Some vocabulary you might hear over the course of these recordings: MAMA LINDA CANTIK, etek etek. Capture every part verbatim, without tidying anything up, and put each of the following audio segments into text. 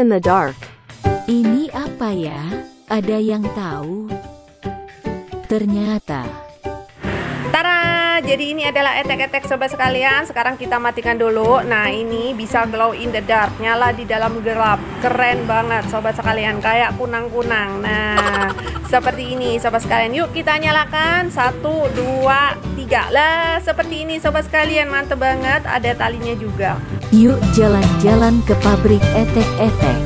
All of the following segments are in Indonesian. glow in the dark. Ini apa ya? Ada yang tahu? Ternyata. Tara, jadi ini adalah etek-etek sobat sekalian. Sekarang kita matikan dulu. Nah, ini bisa glow in the dark, nyala di dalam gelap. Keren banget sobat sekalian, kayak kunang-kunang. Nah, seperti ini sobat sekalian. Yuk kita nyalakan. Satu, dua, tiga. Lah, seperti ini sobat sekalian. Mantep banget, ada talinya juga. Yuk jalan-jalan ke pabrik etek-etek.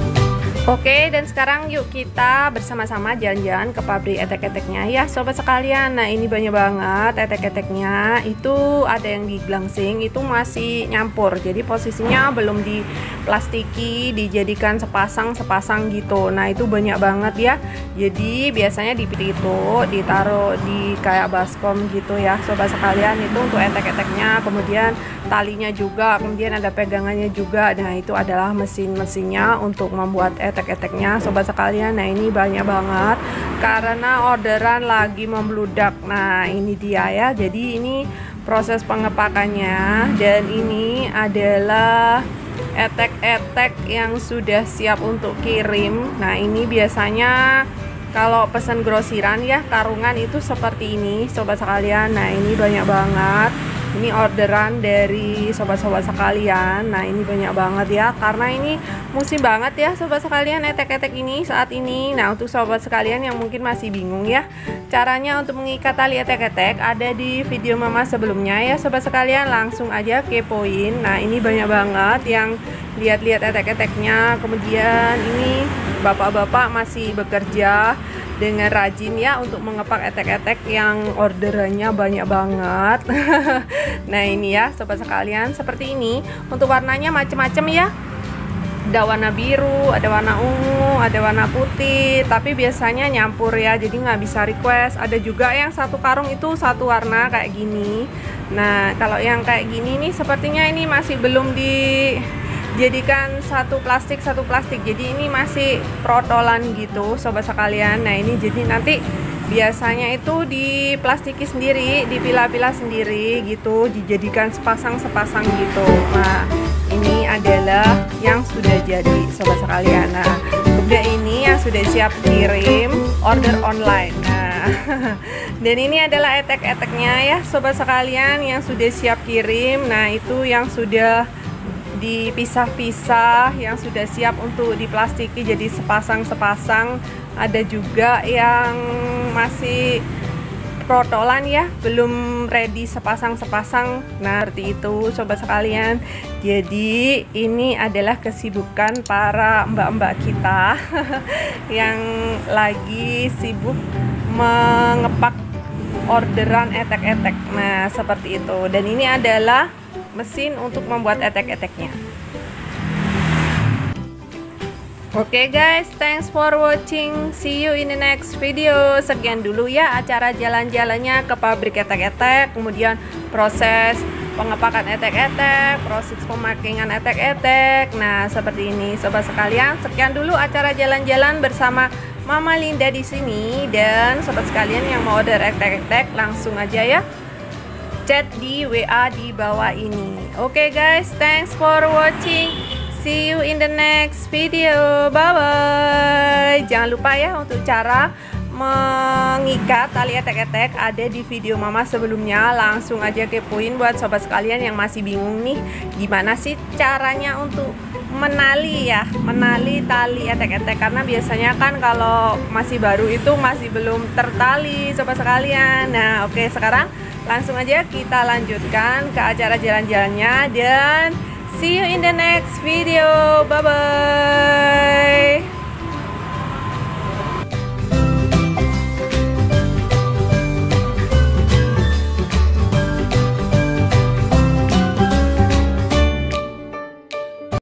Oke, dan sekarang yuk kita bersama-sama jalan-jalan ke pabrik etek-eteknya ya sobat sekalian. Nah, ini banyak banget etek-eteknya. Itu ada yang diglangsing, itu masih nyampur. Jadi posisinya belum diplastiki, dijadikan sepasang-sepasang gitu. Nah, itu banyak banget ya. Jadi biasanya di itu ditaruh di kayak baskom gitu ya sobat sekalian. Itu untuk etek-eteknya, kemudian talinya juga, kemudian ada pegangannya juga. Nah, itu adalah mesin-mesinnya untuk membuat etek etek-eteknya sobat sekalian. Nah, ini banyak banget karena orderan lagi membludak. Nah, ini dia ya. Jadi ini proses pengepakannya, dan ini adalah etek-etek yang sudah siap untuk kirim. Nah, ini biasanya kalau pesan grosiran ya, karungan itu seperti ini sobat sekalian. Nah, ini banyak banget. Ini orderan dari sobat-sobat sekalian. Nah, ini banyak banget ya, karena ini musim banget ya sobat sekalian etek-etek ini saat ini. Nah, untuk sobat sekalian yang mungkin masih bingung ya caranya untuk mengikat tali etek-etek, ada di video mama sebelumnya ya sobat sekalian, langsung aja kepoin. Nah, ini banyak banget yang lihat-lihat etek-eteknya. Kemudian ini bapak-bapak masih bekerja dengan rajin ya untuk mengepak etek-etek yang orderannya banyak banget. Nah, ini ya sobat sekalian seperti ini. Untuk warnanya macam-macam ya. Ada warna biru, ada warna ungu, ada warna putih. Tapi biasanya nyampur ya, jadi nggak bisa request. Ada juga yang satu karung itu satu warna kayak gini. Nah, kalau yang kayak gini nih sepertinya ini masih belum di jadikan satu plastik satu plastik, jadi ini masih protolan gitu sobat sekalian. Nah, ini jadi nanti biasanya itu diplastiki sendiri, dipilah-pilah sendiri gitu, dijadikan sepasang-sepasang gitu. Nah, ini adalah yang sudah jadi sobat sekalian. Nah, kemudian ini yang sudah siap kirim order online. Nah, dan ini adalah etek-eteknya ya sobat sekalian yang sudah siap kirim. Nah, itu yang sudah dipisah-pisah, yang sudah siap untuk diplastiki jadi sepasang-sepasang. Ada juga yang masih protolan ya, belum ready sepasang-sepasang. Nah, seperti itu sobat sekalian. Jadi ini adalah kesibukan para mbak-mbak kita yang lagi sibuk mengepak orderan etek-etek. Nah, seperti itu. Dan ini adalah mesin untuk membuat etek-eteknya. Oke guys, thanks for watching. See you in the next video. Sekian dulu ya acara jalan-jalannya ke pabrik etek-etek, kemudian proses pengepakan etek-etek, proses pemakingan etek-etek. Nah, seperti ini sobat sekalian. Sekian dulu acara jalan-jalan bersama Mama Linda di sini. Dan sobat sekalian yang mau order etek-etek langsung aja ya, chat di W A di bawah ini. Oke guys, thanks for watching. See you in the next video. Bye-bye. Jangan lupa ya untuk cara mengikat tali etek-etek ada di video mama sebelumnya. Langsung aja kepoin buat sobat sekalian yang masih bingung nih gimana sih caranya untuk menali ya, menali tali etek-etek. Karena biasanya kan kalau masih baru itu masih belum tertali sobat sekalian. Nah, oke, sekarang langsung aja kita lanjutkan ke acara jalan-jalannya. Dan see you in the next video. Bye-bye.